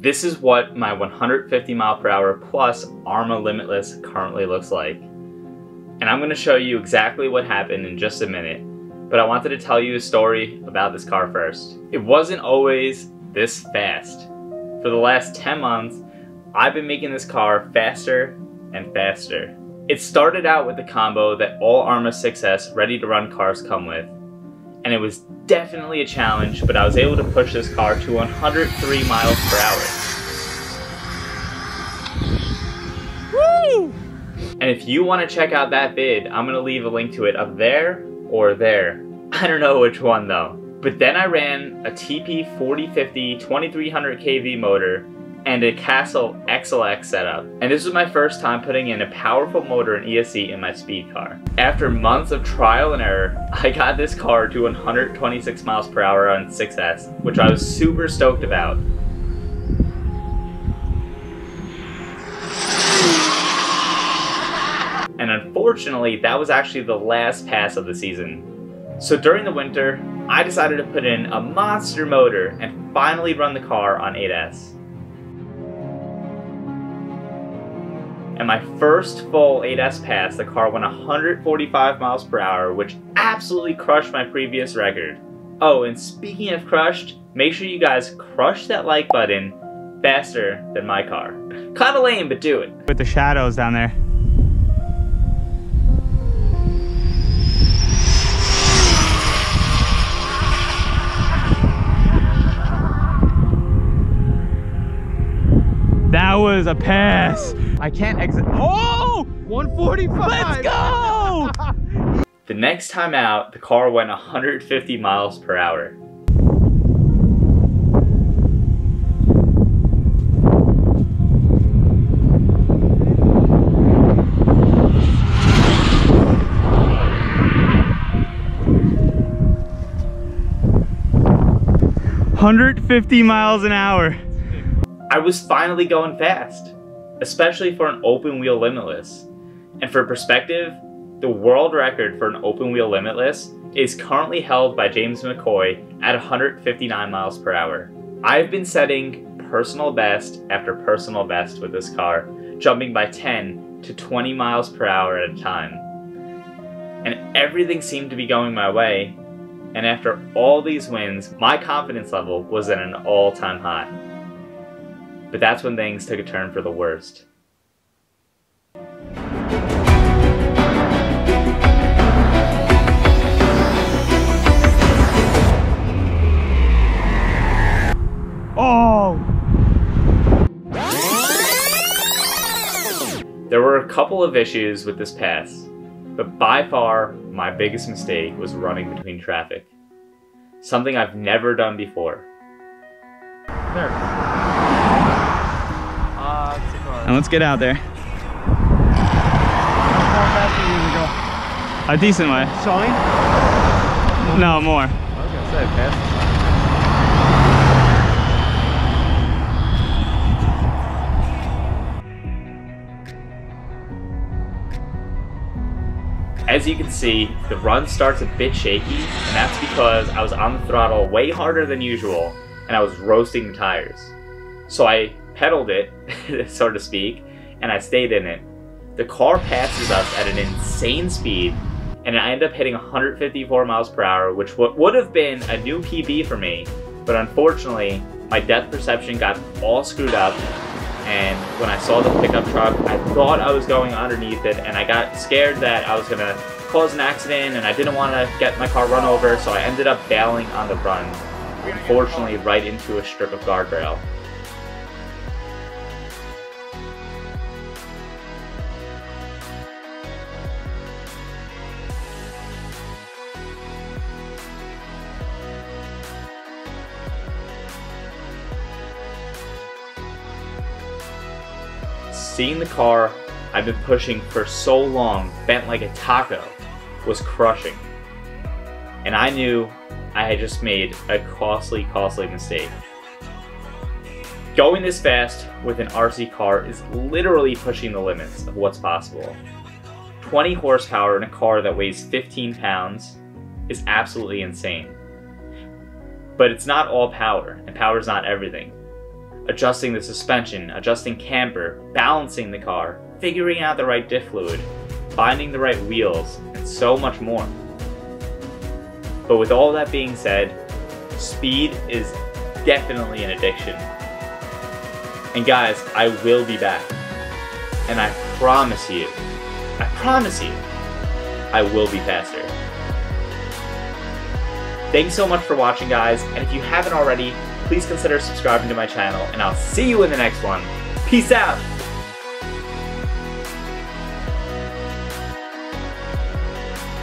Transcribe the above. This is what my 150 mile per hour plus ARRMA Limitless currently looks like. And I'm going to show you exactly what happened in just a minute, but I wanted to tell you a story about this car first. It wasn't always this fast. For the last 10 months, I've been making this car faster and faster. It started out with the combo that all ARRMA 6S ready-to-run cars come with, and it was definitely a challenge, but I was able to push this car to 103 miles per hour. Woo! And if you want to check out that vid, I'm going to leave a link to it up there or there. I don't know which one though. But then I ran a TP 4050 2300 kV motor and a Castle XLX setup. And this was my first time putting in a powerful motor and ESC in my speed car. After months of trial and error, I got this car to 126 miles per hour on 6S, which I was super stoked about. And unfortunately, that was actually the last pass of the season. So during the winter, I decided to put in a monster motor and finally run the car on 8S. And my first full 8S pass, the car went 145 miles per hour, which absolutely crushed my previous record. Oh, and speaking of crushed, make sure you guys crush that like button faster than my car. Kinda lame, but do it. With the shadows down there. That was a pass. I can't exit. Oh! 145! Let's go! The next time out, the car went 150 miles per hour. (150 miles an hour). I was finally going fast, especially for an open wheel limitless. And for perspective, the world record for an open wheel limitless is currently held by James McCoy at 159 miles per hour. I've been setting personal best after personal best with this car, jumping by 10 to 20 miles per hour at a time. And everything seemed to be going my way. And after all these wins, my confidence level was at an all-time high. But that's when things took a turn for the worst. Oh! There were a couple of issues with this pass, but by far my biggest mistake was running between traffic. Something I've never done before. There. And let's get out there. How fast did you go? A decent way. Sawing? No, more. I was gonna say fast. As you can see, the run starts a bit shaky, and that's because I was on the throttle way harder than usual, and I was roasting the tires. So I pedaled it, so to speak, and I stayed in it. The car passes us at an insane speed, and I end up hitting 154 miles per hour, which would have been a new PB for me, but unfortunately, my depth perception got all screwed up, and when I saw the pickup truck, I thought I was going underneath it, and I got scared that I was gonna cause an accident, and I didn't wanna get my car run over, so I ended up bailing on the run, unfortunately right into a strip of guardrail. Seeing the car I've been pushing for so long, bent like a taco, was crushing. And I knew I had just made a costly mistake. Going this fast with an RC car is literally pushing the limits of what's possible. 20 horsepower in a car that weighs 15 pounds is absolutely insane. But it's not all power, and power's not everything. adjusting the suspension, adjusting camber, balancing the car, figuring out the right diff fluid, finding the right wheels, and so much more. But with all that being said, speed is definitely an addiction. And guys, I will be back. And I promise you, I will be faster. Thanks so much for watching, guys, and if you haven't already, please consider subscribing to my channel, and I'll see you in the next one. Peace out!